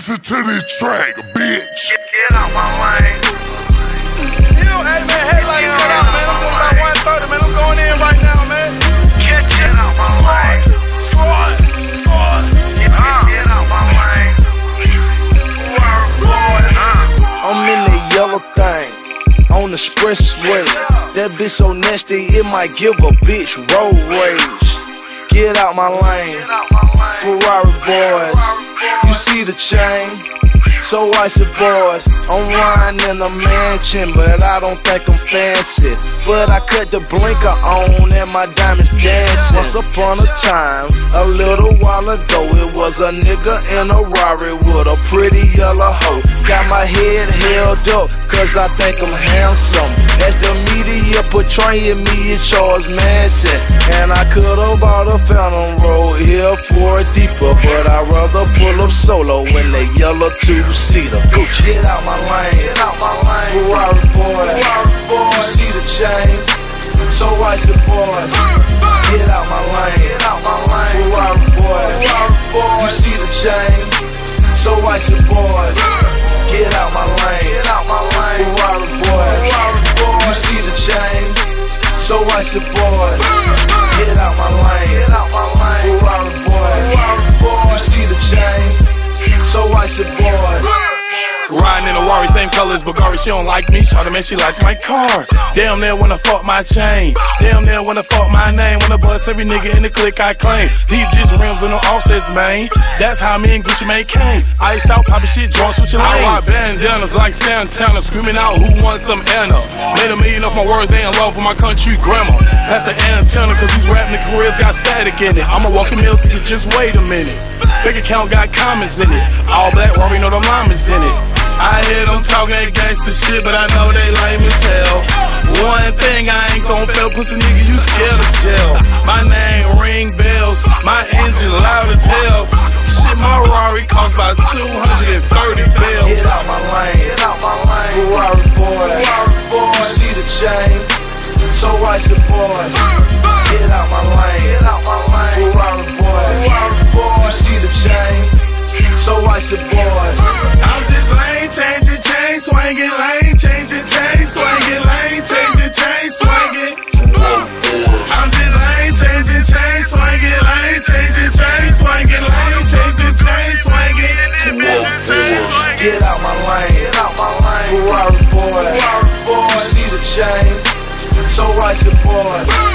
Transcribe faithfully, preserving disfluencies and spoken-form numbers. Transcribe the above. Listen to this track, bitch. Get out my lane. You know, hey man, headlights cut out, man. I'm doing about one thirty, man. I'm going in right now, man. Get out my lane. Squad, squad. Get out my lane. I'm in the yellow thing on the expressway. That bitch so nasty, it might give a bitch road rage. Get out my lane, Ferrari Boyz. You see the chain, so icy boys. I'm riding in a mansion, but I don't think I'm fancy. But I cut the blinker on and my diamonds dancing. Once upon a time, a little while ago, it was a nigga in a Ferrari with a pretty yellow hoe. Got my head held up, cause I think I'm handsome. As the media portraying me as Charles Manson. And I could've bought a Phantom Road here for a deeper, but I'd rather pull up solo in the yellow two-seater. Gucci, get out my lane, get out my lane. Ferrari Boyz, you see the chain, so icy boys. Get out my lane, get out my lane. Ferrari Boyz, you see the chain, so icy boys. Get out my lane, get out my lane. Ferrari Boyz, you see the chain, so icy boys. Get out my lane, get out my lane. Ferrari Boyz, you see the chain, so icy boys. Riding in a Ferrari, same colors, Bugatti. She don't like me, shawty, man, she like my car. Damn near wanna fuck my chain. Damn near wanna fuck my name. Wanna bust every nigga in the clique I claim. Deep dish rims with no offsets, man. That's how me and Gucci Mane came. Iced out, poppin' shit, joints, switchin' lanes. I rock bandanas like Santana, screaming out who wants some Anna. Made a million off my words, they in love with my country grammar. That's the antenna, cause these rapping the careers got static in it. I'm a walking meal ticket, just wait a minute. Big account got comments in it. All black Ferrari, know the llamas in it. I hear them talking that gangsta shit, but I know they lame as hell. One thing I ain't gon' fail, pussy nigga, you scared of jail. My name ring bells, my engine loud as hell. Shit, my Ferrari costs about two hundred thirty bells. Get out my lane, get out my lane. Ferrari Boyz, you see the chain, so icy boys. Get out my lane, get out my lane. Ferrari Boyz, you see the chain, so icy boys. I'm just lame. Change it, chain, swing it, lane, change it, chain, swing it, lane, change it, chain, swing it. I'm just lane, change it, chain, swing it, lane, change it, chain, swing it, lane, change it, chain, swing it. Get out my lane, get out my lane. Ferrari Boyz, you see the chain, so icy boys.